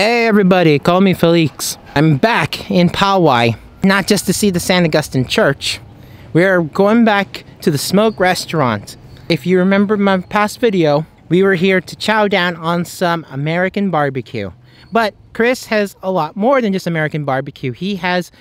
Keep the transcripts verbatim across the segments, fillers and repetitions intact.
Hey everybody, call me Felix. I'm back in Paoay, not just to see the San Agustin Church. We're going back to the Smoke Restaurant. If you remember my past video, we were here to chow down on some American barbecue. But Chris has a lot more than just American barbecue. He has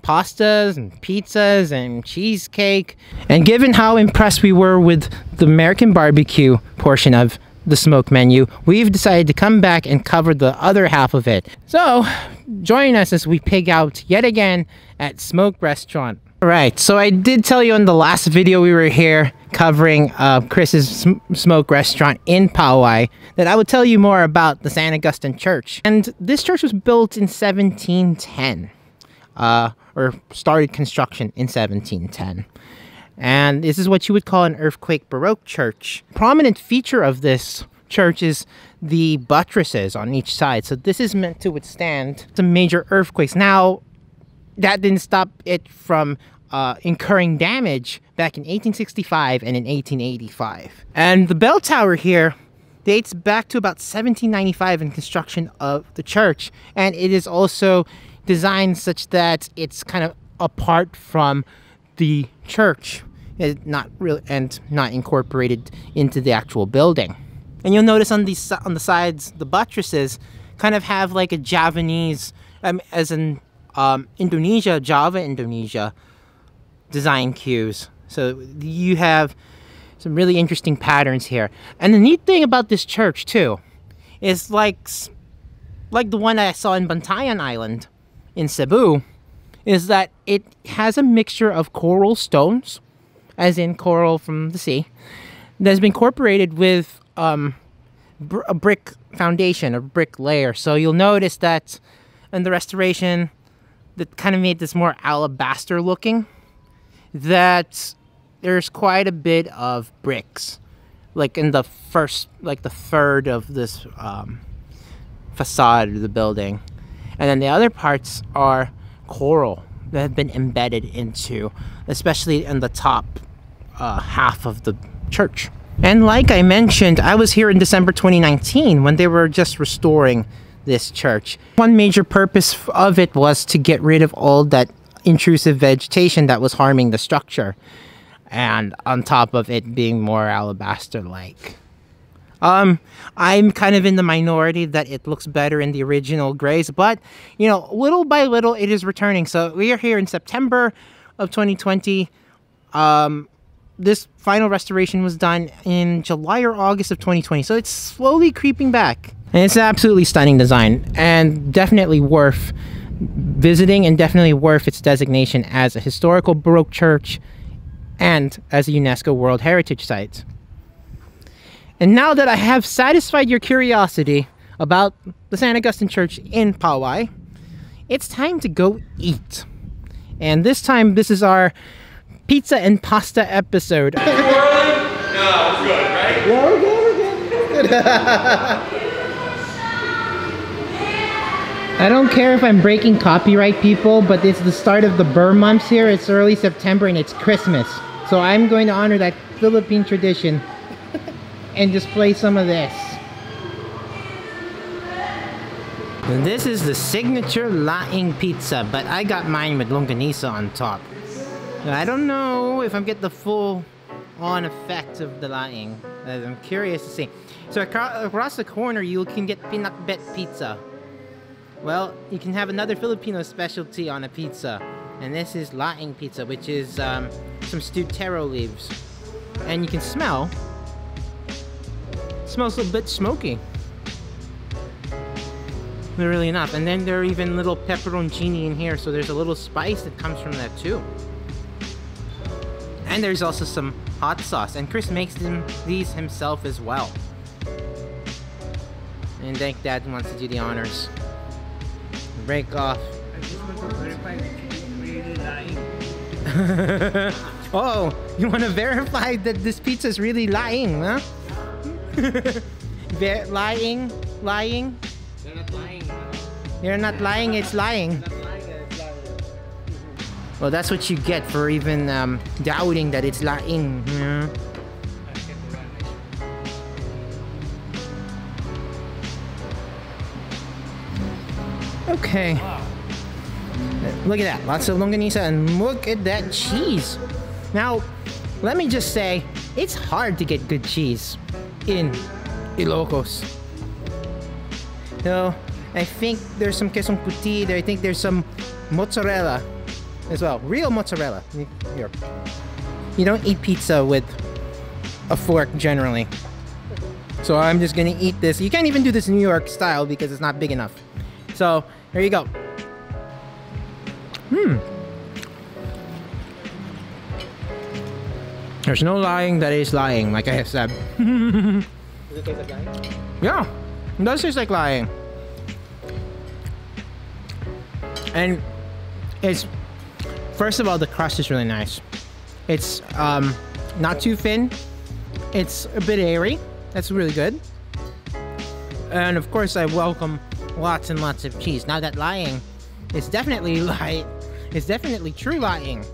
pastas and pizzas and cheesecake. And given how impressed we were with the American barbecue portion of the smoke menu, we've decided to come back and cover the other half of it. So join us as we pig out yet again at Smoke Restaurant. All right, so I did tell you in the last video we were here covering uh, Chris's sm Smoke Restaurant in Paoay that I would tell you more about the San Agustin Church. And this church was built in seventeen ten, uh, or started construction in seventeen ten. And this is what you would call an earthquake Baroque church. Prominent feature of this church is the buttresses on each side. So this is meant to withstand some major earthquakes. Now, that didn't stop it from uh, incurring damage back in eighteen sixty-five and in eighteen eighty-five. And the bell tower here dates back to about seventeen ninety-five in construction of the church. And it is also designed such that it's kind of apart from the church, it not really and not incorporated into the actual building. And you'll notice on these on the sides, the buttresses kind of have like a Javanese, um, as in um, Indonesia, Java, Indonesia design cues. So you have some really interesting patterns here. And the neat thing about this church too is like like the one I saw in Bantayan Island in Cebu, is that it has a mixture of coral stones, as in coral from the sea, that's been incorporated with um, br a brick foundation, a brick layer. So you'll notice that in the restoration, that kind of made this more alabaster looking, that there's quite a bit of bricks, like in the first, like the third of this um, facade of the building. And then the other parts are coral that have been embedded into, especially in the top uh, half of the church. And like I mentioned, I was here in December twenty nineteen when they were just restoring this church. One major purpose of it was to get rid of all that intrusive vegetation that was harming the structure, and on top of it being more alabaster-like. Um, I'm kind of in the minority that it looks better in the original grays, but, you know, little by little it is returning. So we are here in September of twenty twenty. Um, this final restoration was done in July or August of twenty twenty. So it's slowly creeping back. And it's an absolutely stunning design and definitely worth visiting and definitely worth its designation as a historical Baroque church and as a UNESCO World Heritage Site. And now that I have satisfied your curiosity about the San Agustin Church in Paoay, it's time to go eat. And this time, this is our pizza and pasta episode. Too early? No, it's good, right? Yeah, we're good, we're good. I don't care if I'm breaking copyright, people, but it's the start of the Burr months here. It's early September and it's Christmas. So I'm going to honor that Philippine tradition and just play some of this. And this is the signature laing pizza, but I got mine with longanisa on top. I don't know if I'm getting the full on effect of the laing. I'm curious to see. So across the corner you can get pinakbet pizza. Well, you can have another Filipino specialty on a pizza. And this is laing pizza, which is um, some stewed taro leaves. And you can smell smells a bit smoky, but really enough. And then there are even little pepperoncini in here, so there's a little spice that comes from that too. And there's also some hot sauce, and Chris makes them these himself as well. And thank Dad wants to do the honors. Break off. I just want to verify that it's really laing. Oh, you want to verify that this pizza is really laing, huh? They're lying, lying. They're not lying. They're not lying, it's lying. Not lying, it's lying. Well, that's what you get for even um, doubting that it's lying. Yeah. Okay. Look at that. Lots of longanisa and look at that cheese. Now, let me just say, it's hard to get good cheese in Ilocos. No, I think there's some kesong puti there. I think there's some mozzarella as well. Real mozzarella. Here. You don't eat pizza with a fork generally. So I'm just gonna eat this. You can't even do this New York style because it's not big enough. So, there you go. Hmm. There's no laing that is laing, like I said. Does it taste like laing? Yeah, it does taste like laing. And it's, first of all, the crust is really nice. It's um, not too thin. It's a bit airy. That's really good. And of course, I welcome lots and lots of cheese. Now that laing, it's definitely light. It's definitely true laing.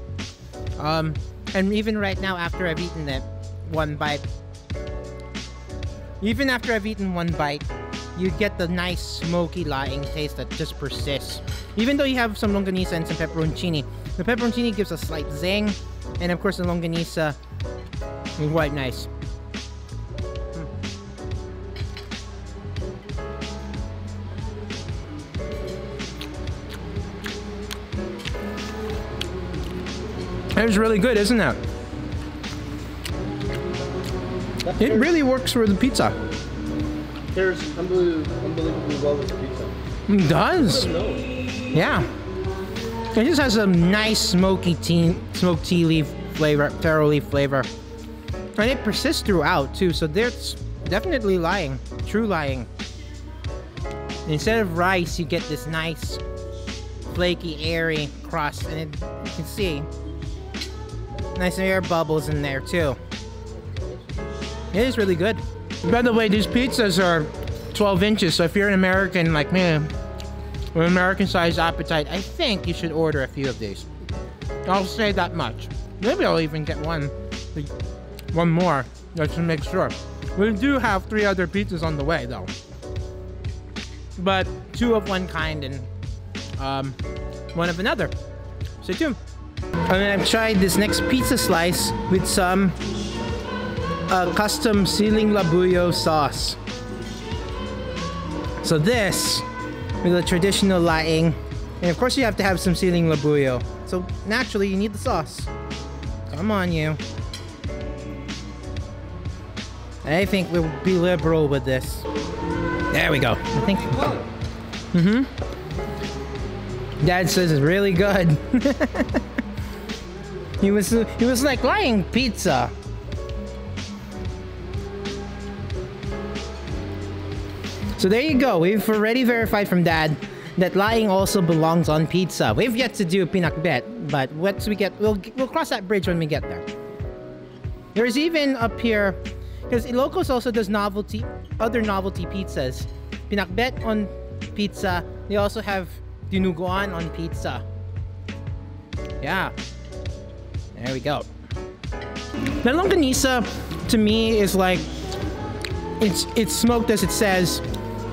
Um, and even right now, after I've eaten that one bite, even after I've eaten one bite, you get the nice smoky laing taste that just persists. Even though you have some longanisa and some pepperoncini, the pepperoncini gives a slight zing, and of course the longanisa is quite nice. It was really good, isn't it? It really works for the pizza. There's unbelievably well with the pizza. It does. Yeah. It just has a nice smoky tea, smoked tea leaf flavor, taro leaf flavor. And it persists throughout too, so there's definitely laing, true laing. Instead of rice, you get this nice, flaky, airy crust, and it, you can see nice air bubbles in there too. It is really good. By the way, these pizzas are twelve inches, so if you're an American like me, with an American-sized appetite, I think you should order a few of these. I'll say that much. Maybe I'll even get one, one more, just to make sure. We do have three other pizzas on the way though, but two of one kind and um, one of another. Stay tuned. And then I've tried this next pizza slice with some uh, custom siling labuyo sauce. So this, with a traditional laing, and of course you have to have some siling labuyo. So naturally you need the sauce. Come on you. I think we'll be liberal with this. There we go. I think. Mm-hmm. Dad says it's really good. He was, he was like laing pizza. So there you go. We've already verified from Dad that laing also belongs on pizza. We've yet to do pinakbet, but once we get, we'll we'll cross that bridge when we get there. There's even up here, because Ilocos also does novelty, other novelty pizzas. Pinakbet on pizza. They also have dinuguan on pizza. Yeah. There we go. The longanisa, to me, is like, it's it's smoked as it says.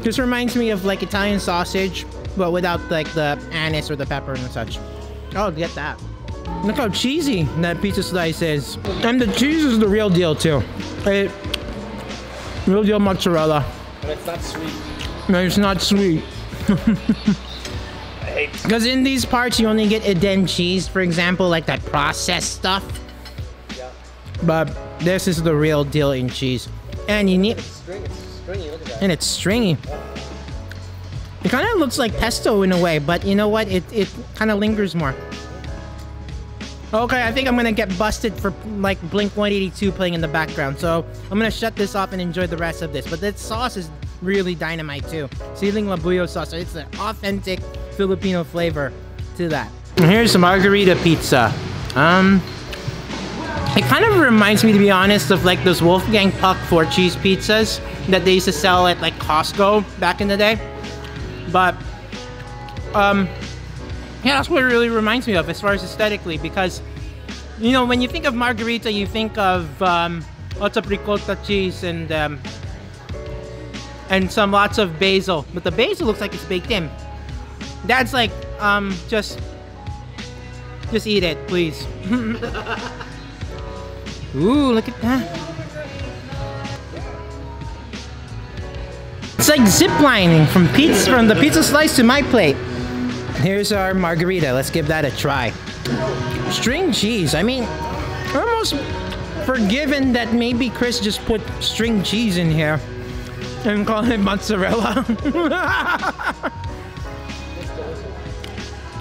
This reminds me of like Italian sausage, but without like the anise or the pepper and such. Oh, get that. Look how cheesy that pizza slice is. And the cheese is the real deal too. It, real deal mozzarella. And it's not sweet. No, it's not sweet. Because in these parts, you only get Eden cheese, for example, like that processed stuff. Yeah. But this is the real deal in cheese. And you need... It's stringy. It's stringy. Look at that. And it's stringy. It kind of looks like pesto in a way, but you know what? It, it kind of lingers more. Okay, I think I'm going to get busted for like Blink one eighty-two playing in the background. So I'm going to shut this off and enjoy the rest of this. But that sauce is really dynamite too. Siling labuyo sauce. So it's an authentic Filipino flavor to that. Here's some margarita pizza. Um, it kind of reminds me, to be honest, of like those Wolfgang Puck four cheese pizzas that they used to sell at like Costco back in the day. But um, yeah, that's what it really reminds me of as far as aesthetically, because you know, when you think of margarita, you think of um, lots of ricotta cheese and um, and some lots of basil, but the basil looks like it's baked in. Dad's like, um, just, just eat it, please. Ooh, look at that. It's like ziplining from pizza, from the pizza slice to my plate. Here's our margarita. Let's give that a try. String cheese. I mean, we're almost forgiven that maybe Chris just put string cheese in here and called it mozzarella.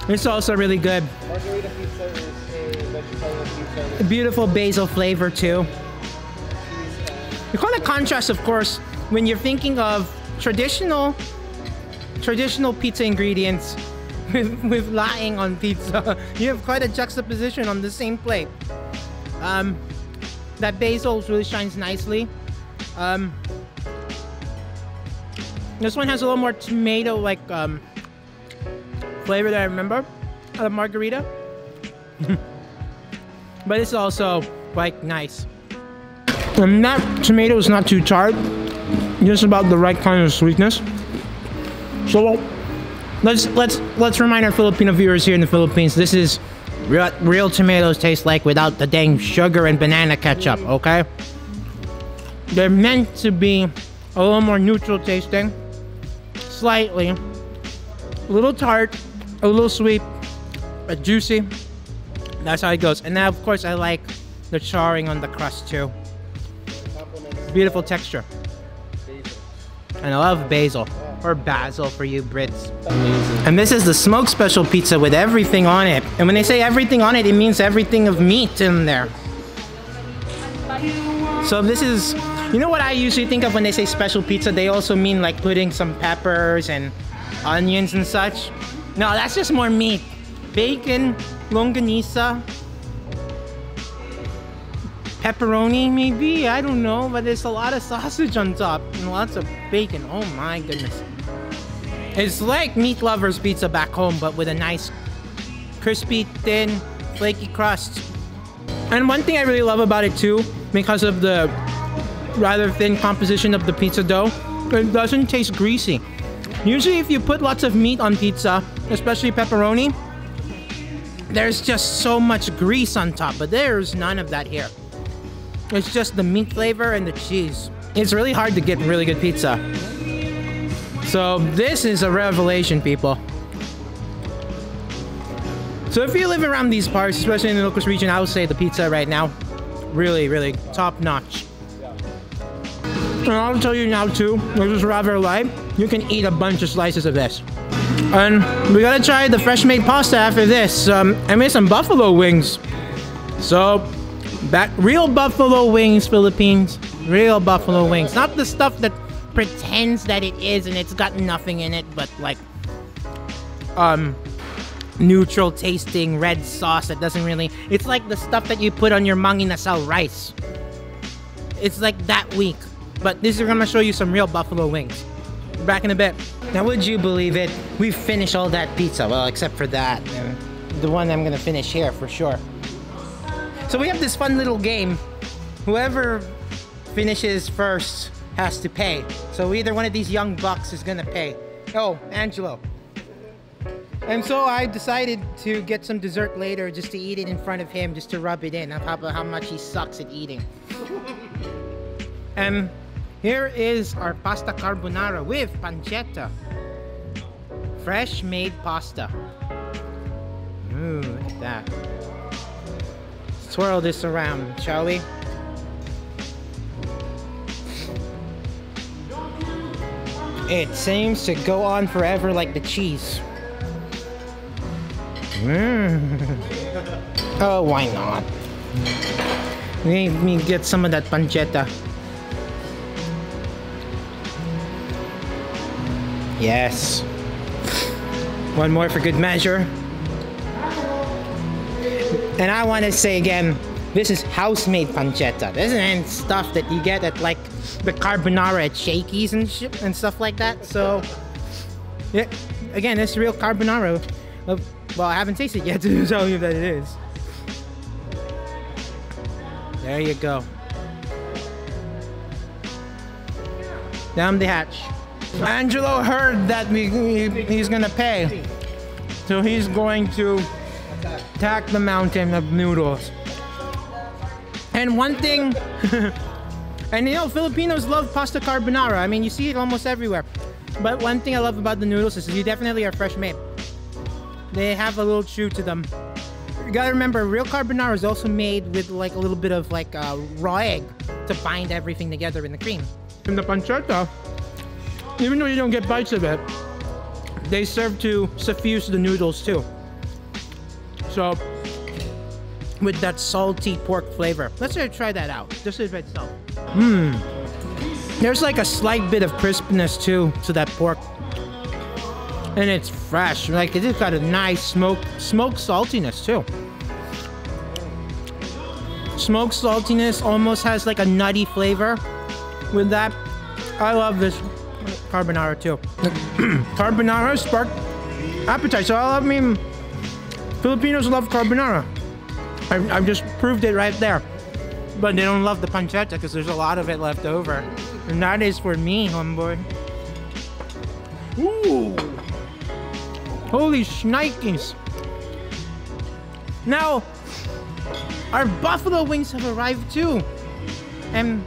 It's also really good. Margarita pizza is a vegetarian pizza. A beautiful basil flavor too. You call it contrast, of course, when you're thinking of traditional, traditional pizza ingredients with, with laing on pizza. You have quite a juxtaposition on the same plate. Um, that basil really shines nicely. Um, this one has a little more tomato-like um, flavor that I remember, a margarita. But it's also like nice. And that tomato is not too tart, just about the right kind of sweetness. So let's let's let's remind our Filipino viewers here in the Philippines, this is real, real tomatoes taste like without the dang sugar and banana ketchup, okay? They're meant to be a little more neutral tasting, slightly, a little tart, a little sweet, but juicy. That's how it goes. And now, of course, I like the charring on the crust too. Beautiful texture. And I love basil, or basil for you Brits. Amazing. And this is the Smoke Special Pizza with everything on it. And when they say everything on it, it means everything of meat in there. So this is, you know what I usually think of when they say special pizza? They also mean like putting some peppers and onions and such. No, that's just more meat. Bacon, longanisa, pepperoni maybe, I don't know, but there's a lot of sausage on top and lots of bacon. Oh my goodness. It's like meat lovers pizza back home, but with a nice crispy, thin, flaky crust. And one thing I really love about it too, because of the rather thin composition of the pizza dough, it doesn't taste greasy. Usually if you put lots of meat on pizza, especially pepperoni, there's just so much grease on top, but there's none of that here. It's just the meat flavor and the cheese. It's really hard to get really good pizza. So this is a revelation, people. So if you live around these parts, especially in the Ilocos region, I would say the pizza right now, really, really top notch. And I'll tell you now too, this is rather light. You can eat a bunch of slices of this. And we gotta try the fresh made pasta after this. Um, I made some buffalo wings. So, back, real buffalo wings, Philippines. Real buffalo wings. Not the stuff that pretends that it is and it's got nothing in it, but like, um, neutral tasting red sauce that doesn't really, it's like the stuff that you put on your manginasal rice. It's like that weak. But this is gonna show you some real buffalo wings. Back in a bit. Now, would you believe it? We finished all that pizza. Well, except for that. The one I'm gonna finish here for sure. So we have this fun little game. Whoever finishes first has to pay. So either one of these young bucks is gonna pay. Oh, Angelo. And so I decided to get some dessert later just to eat it in front of him, just to rub it in on top of how much he sucks at eating. And here is our pasta carbonara with pancetta. Fresh made pasta. Ooh, look at that. Swirl this around, shall we? It seems to go on forever like the cheese. Mm. Oh, why not? Let me get some of that pancetta. Yes. One more for good measure. And I want to say again, this is house-made pancetta. This isn't stuff that you get at like the carbonara at Shakey's and sh and stuff like that. So, yeah, again, this is real carbonara. Well, I haven't tasted it yet to tell you that it is. There you go. Down the hatch. Angelo heard that we, he, he's gonna pay. So he's going to attack the mountain of noodles. And one thing, and you know, Filipinos love pasta carbonara. I mean, you see it almost everywhere. But one thing I love about the noodles is you definitely are fresh made. They have a little chew to them. You gotta remember, real carbonara is also made with like a little bit of like uh, raw egg to bind everything together in the cream. In the pancetta, even though you don't get bites of it, they serve to suffuse the noodles too. So, with that salty pork flavor. Let's try that out, just by itself. Mmm. There's like a slight bit of crispness too to that pork. And it's fresh, like it just got a nice smoke, smoke saltiness too. Smoke saltiness almost has like a nutty flavor with that. I love this carbonara too. Carbonara sparked appetite, so I love, I mean, Filipinos love carbonara. I've, I've just proved it right there. But they don't love the pancetta because there's a lot of it left over. And that is for me, homeboy. Ooh. Holy shnikes. Now, our buffalo wings have arrived too. And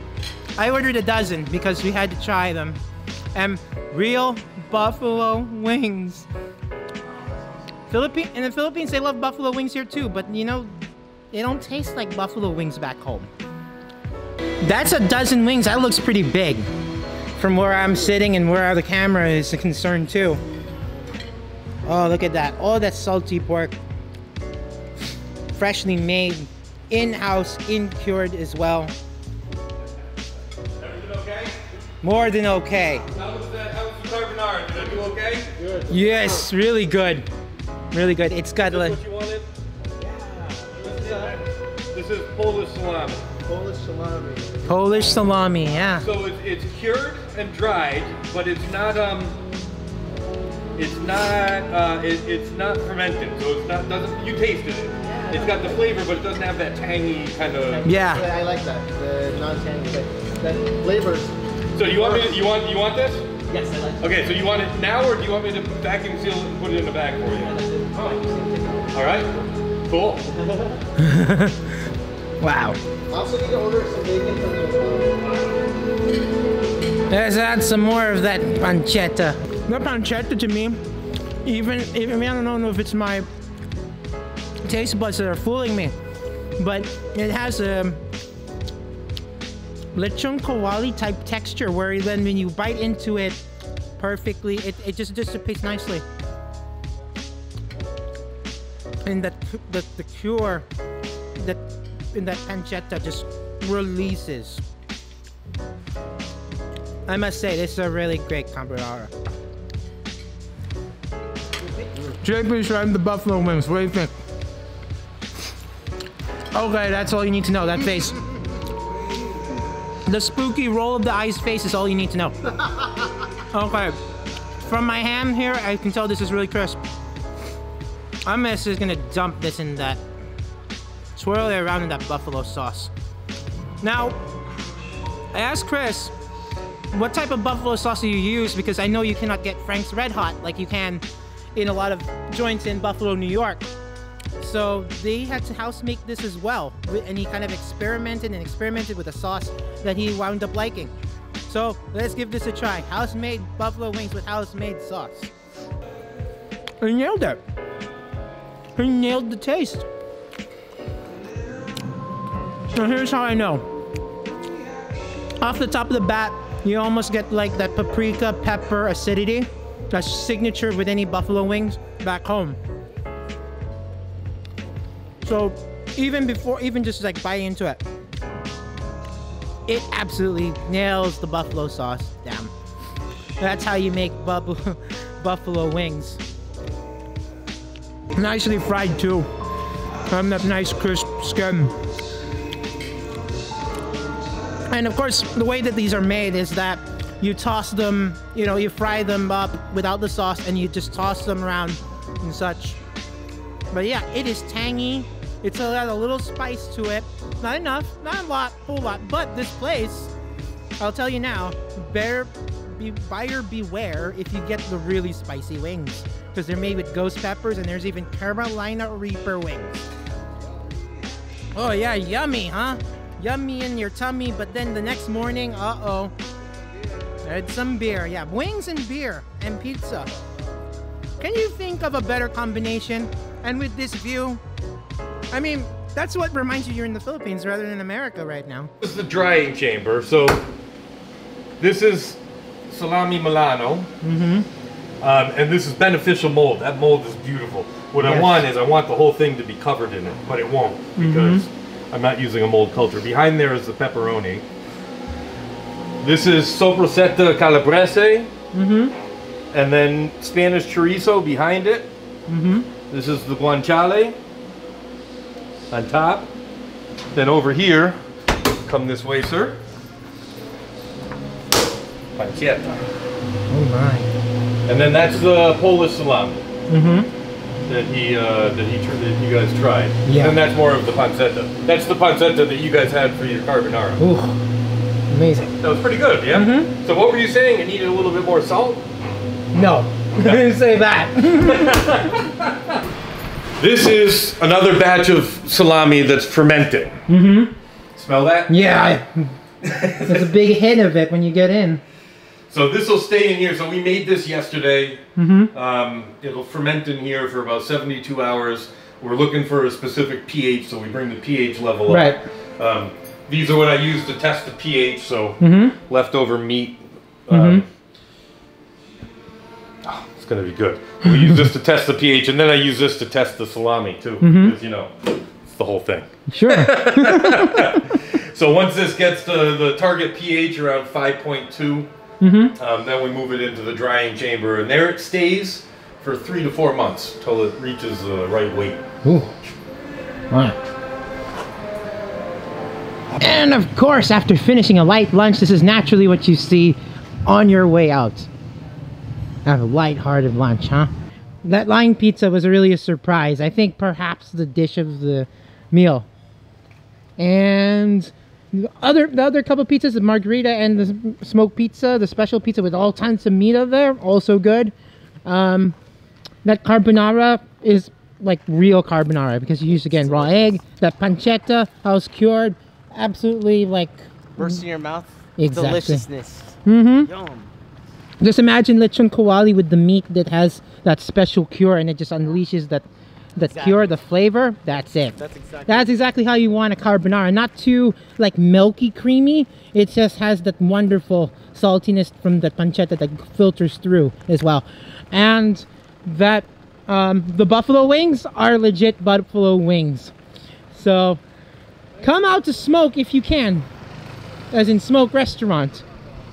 I ordered a dozen because we had to try them. And real buffalo wings. Philippine, in the Philippines, they love buffalo wings here too, but you know, they don't taste like buffalo wings back home. That's a dozen wings. That looks pretty big from where I'm sitting and where the camera is concerned too. Oh, look at that. All that salty pork. Freshly made, in-house, in-cured as well. Everything okay? More than okay. How was the, how was the carbonara? Did I do okay? Good. Yes, really good. Really good. It's got like... Is this what you wanted? Yeah. This is Polish salami. Polish salami. Polish salami, yeah. So it's, it's cured and dried, but it's not... um. It's not, uh, it, it's not fermented, so it's not, doesn't, you tasted it. Yeah, it's got the flavor, but it doesn't have that tangy kind of... Yeah. I like that, the non-tangy, but that flavors. So you want me to, you want, you want this? Yes, I like it. Okay, so you want it now, or do you want me to vacuum seal it and put it in the bag for you? I like it. Oh. All right, cool. Wow. I also need to order some bacon from the... Let's add some more of that pancetta. The pancetta to me, even, even, I don't know if it's my taste buds that are fooling me, but it has a lechon kawali type texture where then when you bite into it perfectly, it, it just dissipates nicely. And that the, the cure that in that pancetta just releases. I must say, this is a really great carbonara. J P shrimp the buffalo wings. What do you think? Okay, that's all you need to know. That face. The spooky roll of the eyes face is all you need to know. Okay. From my ham here, I can tell this is really crisp. I'm just gonna dump this in that. Swirl it around in that buffalo sauce. Now, I asked Chris, what type of buffalo sauce do you use? Because I know you cannot get Frank's Red Hot like you can in a lot of joints in Buffalo, New York. So they had to house make this as well. And he kind of experimented and experimented with a sauce that he wound up liking. So let's give this a try. House-made buffalo wings with house-made sauce. He nailed it. He nailed the taste. So here's how I know. Off the top of the bat, you almost get like that paprika, pepper, acidity. That's signature with any buffalo wings back home. So even before, even just like biting into it, it absolutely nails the buffalo sauce down. That's how you make buffalo, buffalo wings. Nicely fried too. From that nice crisp skin. And of course, the way that these are made is that you toss them, you know, you fry them up without the sauce and you just toss them around and such. But yeah, it is tangy. It's got a little spice to it. Not enough, not a lot, whole lot. But this place, I'll tell you now, better, be buyer beware if you get the really spicy wings, because they're made with ghost peppers and there's even Carolina Reaper wings. Oh yeah, yummy, huh? Yummy in your tummy, but then the next morning, uh-oh. There's some beer, yeah. Wings and beer and pizza. Can you think of a better combination? And with this view, I mean, that's what reminds you you're in the Philippines rather than America right now. This is the drying chamber, so this is salami milano, mm-hmm. um, and this is beneficial mold. That mold is beautiful. What yes. I want is I want the whole thing to be covered in it, but it won't because mm-hmm. I'm not using a mold culture. Behind there is the pepperoni. This is soppressata calabrese, mm-hmm. and then Spanish chorizo behind it. Mm-hmm. This is the guanciale on top. Then over here, come this way, sir. Pancetta. Oh my! And then that's the Polish salami mm-hmm. that he uh, that he that you guys tried. Yeah. And that's more of the pancetta. That's the pancetta that you guys had for your carbonara. Ooh, amazing. That was pretty good, yeah. Mm-hmm. So what were you saying? It needed a little bit more salt? No. I didn't say that. This is another batch of salami that's fermenting. Mm-hmm. Smell that? Yeah. There's a big hint of it when you get in. So this will stay in here. So we made this yesterday. Mm-hmm. Um, it'll ferment in here for about seventy-two hours. We're looking for a specific pH, so we bring the pH level right. up. Um, these are what I use to test the pH, so mm-hmm. leftover meat. Um, mm-hmm. Going to be good. We use this to test the pH, and then I use this to test the salami too, because mm-hmm. you know, it's the whole thing. Sure. So once this gets to the target pH around five point two, mm-hmm. um, then we move it into the drying chamber, and there it stays for three to four months till it reaches the right weight. Ooh. Wow. And of course, after finishing a light lunch, this is naturally what you see on your way out. Have a light-hearted lunch, huh? That laing pizza was really a surprise. I think perhaps the dish of the meal. And the other the other couple pizzas, the margarita and the smoked pizza, the special pizza with all kinds of meat in there, also good. Um, that carbonara is like real carbonara because you use again raw egg. That pancetta, house cured, absolutely like burst in your mouth. Exactly. Deliciousness. Mm-hmm. Yum. Just imagine lechon kawali with the meat that has that special cure, and it just unleashes that that exactly. cure, the flavor. That's it. That's exactly. That's exactly how you want a carbonara. Not too like milky, creamy. It just has that wonderful saltiness from the pancetta that filters through as well. And that um, the buffalo wings are legit buffalo wings. So come out to Smoke if you can, as in Smoke Restaurant.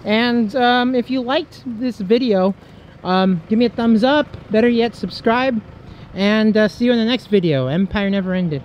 And um, if you liked this video, um, give me a thumbs up, better yet subscribe, and uh, see you in the next video. Empire never ended.